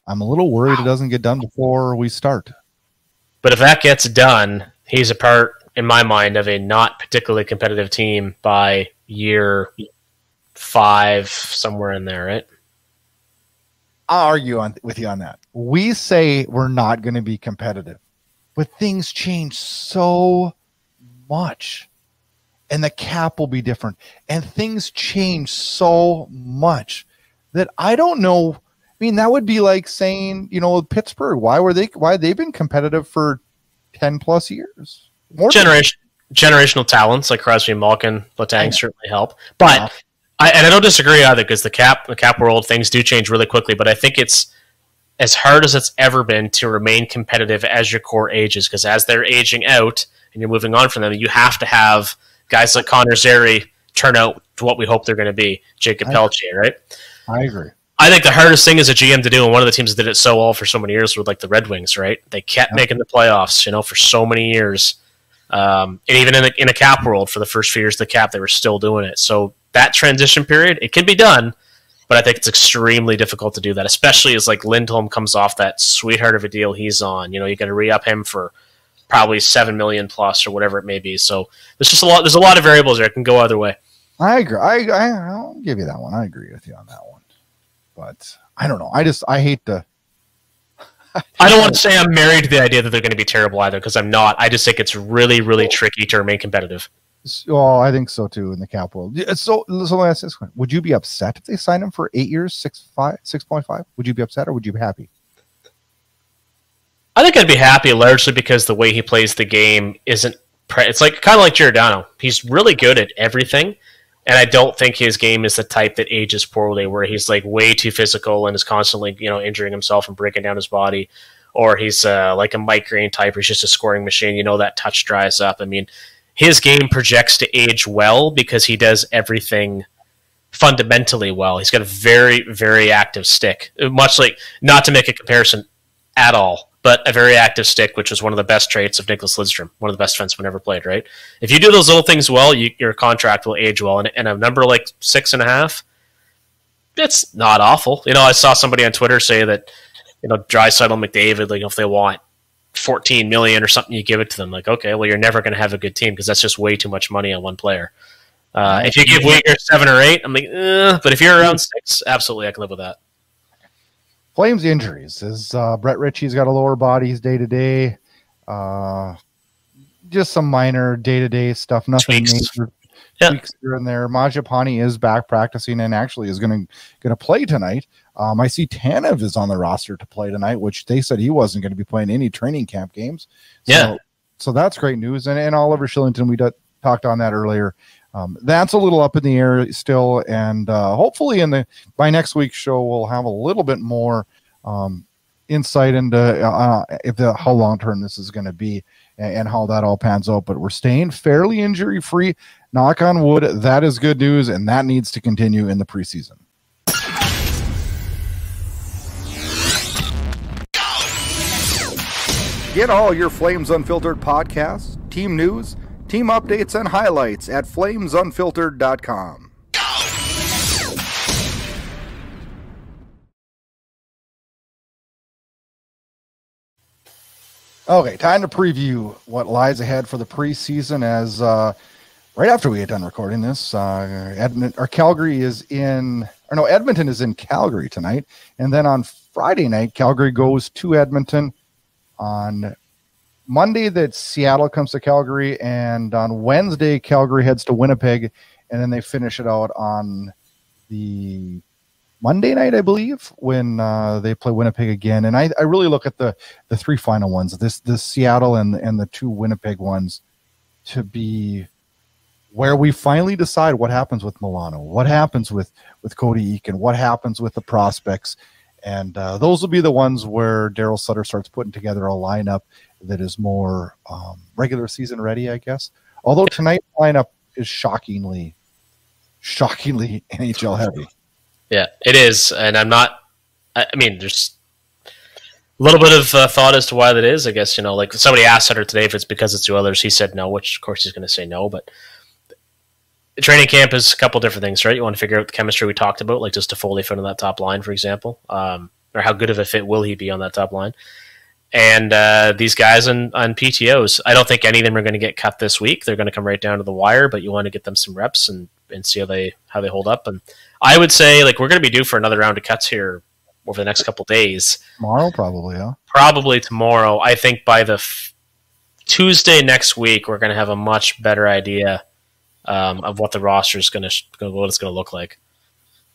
I'm a little worried it doesn't get done before we start. But if that gets done, he's a part, in my mind, of a not particularly competitive team by year 5, somewhere in there, right? I'll argue with you on that. We say we're not going to be competitive, but things change so much, and the cap will be different, and things change so much that I don't know. I mean, that would be like saying, you know, Pittsburgh, why they've been competitive for 10 plus years. Generational talents like Crosby, Malkin, Letang certainly help, but I don't disagree either, because the cap world, things do change really quickly. But I think it's as hard as it's ever been to remain competitive as your core ages, because as they're aging out and you're moving on from them, you have to have guys like Connor Zary turn out to what we hope they're going to be. Jacob Pelletier, right? I agree. I think the hardest thing as a GM to do, and one of the teams that did it so well for so many years, were like the Red Wings, right? They kept making the playoffs, for so many years. And even in a cap world, for the first few years of the cap, they were still doing it. So that transition period, it can be done, but I think it's extremely difficult to do that, especially as like Lindholm comes off that sweetheart of a deal he's on. You know, you got to re-up him for probably $7 million plus or whatever it may be. So there's just a lot. There's a lot of variables there. It can go either way. I agree. I'll give you that one. I agree with you on that one. But I don't know. I hate to. I don't want to say I'm married to the idea that they're going to be terrible either, because I'm not. I just think it's really, really tricky to remain competitive. Oh, I think so too in the cap world. So let me ask this one: would you be upset if they signed him for 8 years, 6.5? Would you be upset, or would you be happy? I think I'd be happy, largely because the way he plays the game isn't. It's like kind of like Giordano. He's really good at everything. And I don't think his game is the type that ages poorly, where he's like way too physical and is constantly, injuring himself and breaking down his body, or he's like a Mike Green type, or he's just a scoring machine. That touch dries up. I mean, his game projects to age well because he does everything fundamentally well. He's got a very, very active stick, much like, not to make a comparison at all, but a very active stick, which was one of the best traits of Nicholas Lidstrom, one of the best defensemen ever played, right? If you do those little things well, your contract will age well. And a number like 6.5, it's not awful. I saw somebody on Twitter say that, Draisaitl, McDavid, if they want $14 million or something, you give it to them. Like, okay, well, you're never going to have a good team, because that's just way too much money on one player. If you give Weegar 7 or 8, I'm like, but if you're around 6, absolutely, I can live with that. Flames injuries is Brett Ritchie's got a lower body. He's day-to-day. Just some minor day-to-day stuff. Nothing major. Tweaks here and there. Mangiapane is back practicing and actually is going to play tonight. I see Tanev is on the roster to play tonight, which they said he wasn't going to be playing any training camp games. So, so that's great news. And Oliver Shillington, we talked on that earlier. That's a little up in the air still, and hopefully by next week's show we'll have a little bit more insight into how long term this is going to be and how that all pans out. But we're staying fairly injury free. Knock on wood. That is good news, and that needs to continue in the preseason. Get all your Flames Unfiltered podcasts, team news, team updates, and highlights at flamesunfiltered.com. Okay, time to preview what lies ahead for the preseason as right after we had done recording this, Edmonton is in Calgary tonight. And then on Friday night, Calgary goes to Edmonton. On Monday, that Seattle comes to Calgary. And on Wednesday, Calgary heads to Winnipeg. And then they finish it out on the Monday night, I believe, when they play Winnipeg again. And I really look at the three final ones, this Seattle and the two Winnipeg ones, to be where we finally decide what happens with Milano, what happens with Cody Eakin, what happens with the prospects. And those will be the ones where Daryl Sutter starts putting together a lineup that is more regular season ready, I guess. Although tonight's lineup is shockingly NHL heavy. Yeah, it is. And there's a little bit of thought as to why that is. I guess, like somebody asked Sutter today if it's because it's the Oilers. He said no, which of course he's going to say no, but training camp is a couple different things, right? You want to figure out the chemistry we talked about, like just Toffoli fit on that top line, for example, or how good of a fit will he be on that top line? And these guys on PTOs, I don't think any of them are going to get cut this week. They're going to come right down to the wire, but you want to get them some reps and see how they hold up. And I would say, like, we're going to be due for another round of cuts here over the next couple of days. Tomorrow, probably, yeah. Probably tomorrow. I think by the Tuesday next week, we're going to have a much better idea of what the roster is going to what it's going to look like.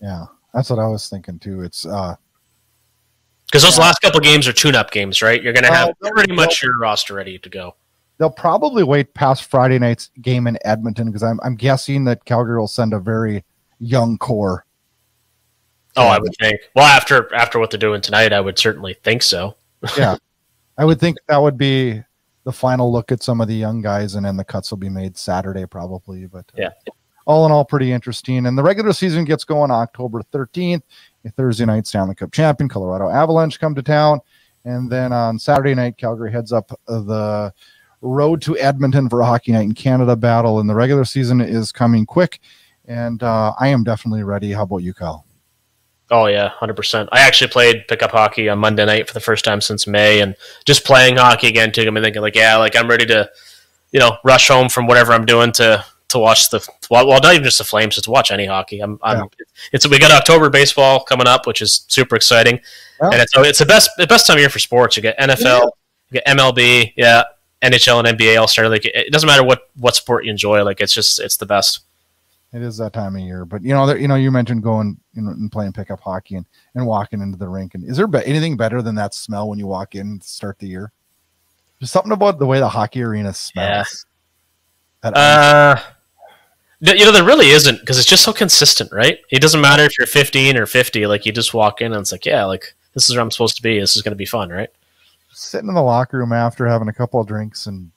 Yeah, that's what I was thinking too. It's because those last couple of games are tune-up games, right? You're going to have pretty much your roster ready to go. They'll probably wait past Friday night's game in Edmonton because I'm guessing that Calgary will send a very young core. Oh, I would think. Well, after what they're doing tonight, I would certainly think so. Yeah, I would think that would be the final look at some of the young guys, and then the cuts will be made Saturday probably. But yeah, all in all, pretty interesting. And the regular season gets going October 13th. A Thursday night Stanley Cup champion Colorado Avalanche come to town, and then on Saturday night Calgary heads up the road to Edmonton for a Hockey Night in Canada battle. And the regular season is coming quick, and I am definitely ready. How about you, Kyle? Oh, yeah, 100%. I actually played pickup hockey on Monday night for the first time since May, and just playing hockey again took me thinking, I'm ready to, rush home from whatever I'm doing to watch not even just the Flames, just to watch any hockey. We got October baseball coming up, which is super exciting, and it's the best time of year for sports. You get NFL, you get MLB, NHL and NBA all started. Like, it doesn't matter what sport you enjoy. Like, it's the best. It is that time of year, but you mentioned going and playing pickup hockey and walking into the rink. And is there anything better than that smell when you walk in to start the year? There's something about the way the hockey arena smells. Yeah. There really isn't, because it's just so consistent, right? It doesn't matter if you're 15 or 50. Like, you just walk in and it's like, this is where I'm supposed to be. This is going to be fun, right? Sitting in the locker room after having a couple of drinks and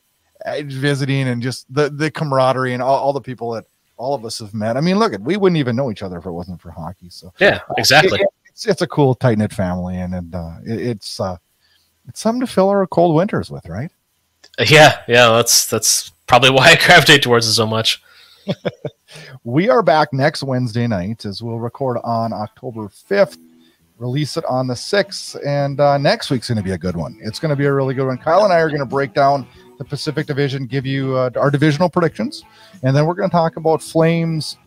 visiting, and just the camaraderie and all the people that all of us have met. I mean, look, we wouldn't even know each other if it wasn't for hockey. So yeah, exactly. It's a cool, tight-knit family, and it's something to fill our cold winters with, right? Yeah. That's probably why I gravitate towards it so much. We are back next Wednesday night, as we'll record on October 5th, release it on the 6th, and next week's going to be a good one. It's going to be a really good one. Kyle and I are going to break down the Pacific Division, give you our divisional predictions, and then we're going to talk about Flames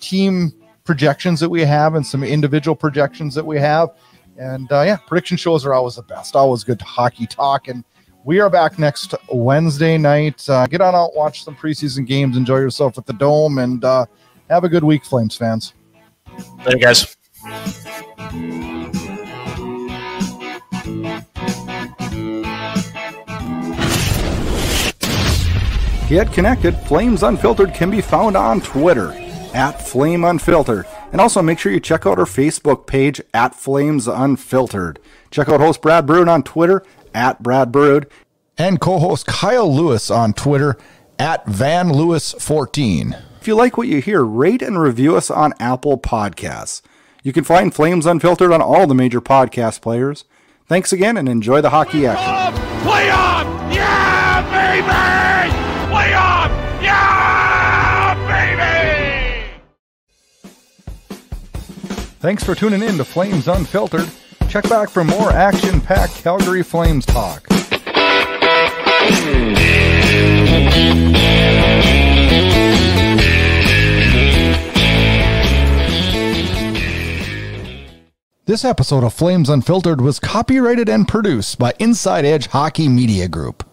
team projections that we have and some individual projections that we have. And prediction shows are always the best, always good hockey talk. And we are back next Wednesday night. Get on out, watch some preseason games, enjoy yourself at the Dome, and have a good week, Flames fans. Later, guys. Get connected. Flames Unfiltered can be found on Twitter @FlameUnfiltered. And also make sure you check out our Facebook page @FlamesUnfiltered. Check out host Brad Burud on Twitter @BradBurud. And co-host Kyle Lewis on Twitter @VanLewis14. If you like what you hear, rate and review us on Apple Podcasts. You can find Flames Unfiltered on all the major podcast players. Thanks again, and enjoy the hockey action. Playoff! Yeah, baby! Playoff! Yeah, baby! Thanks for tuning in to Flames Unfiltered. Check back for more action-packed Calgary Flames talk. This episode of Flames Unfiltered was copyrighted and produced by Inside Edge Hockey Media Group.